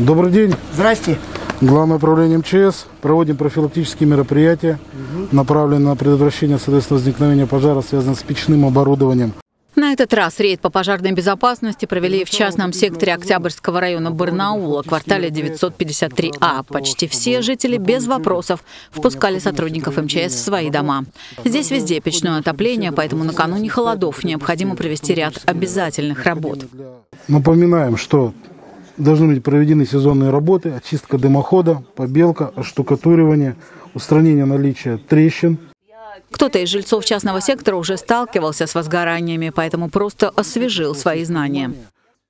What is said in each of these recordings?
Добрый день. Здрасте. Главное управление МЧС. Проводим профилактические мероприятия, направленные на предотвращение свидетельства возникновения пожара, связанного с печным оборудованием. На этот раз рейд по пожарной безопасности провели в частном секторе Октябрьского района Барнаула, квартале 953А. Почти все жители без вопросов впускали сотрудников МЧС в свои дома. Здесь везде печное отопление, поэтому накануне холодов необходимо провести ряд обязательных работ. Напоминаем, что должны быть проведены сезонные работы: очистка дымохода, побелка, оштукатуривание, устранение наличия трещин. Кто-то из жильцов частного сектора уже сталкивался с возгораниями, поэтому просто освежил свои знания.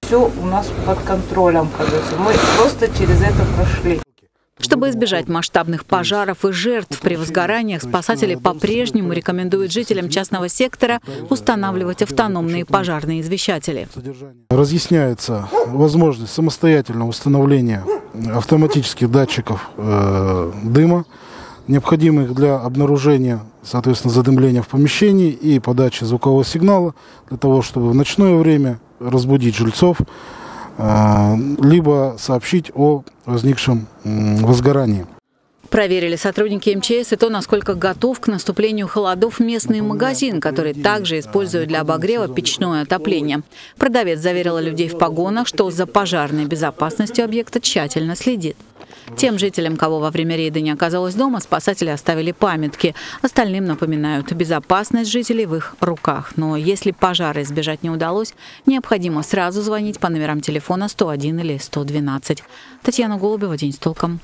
Все у нас под контролем, кажется. Мы просто через это прошли. Чтобы избежать масштабных пожаров и жертв при возгораниях, спасатели по-прежнему рекомендуют жителям частного сектора устанавливать автономные пожарные извещатели. Разъясняется возможность самостоятельного установления автоматических датчиков дыма, необходимых для обнаружения, соответственно, задымления в помещении и подачи звукового сигнала для того, чтобы в ночное время разбудить жильцов, либо сообщить о возникшем возгорании. Проверили сотрудники МЧС и то, насколько готов к наступлению холодов местный магазин, который также использует для обогрева печное отопление. Продавец заверил людей в погонах, что за пожарной безопасностью объекта тщательно следит. Тем жителям, кого во время рейда не оказалось дома, спасатели оставили памятки. Остальным напоминают: безопасность жителей в их руках. Но если пожара избежать не удалось, необходимо сразу звонить по номерам телефона 101 или 112. Татьяна Голубева, «День с толком».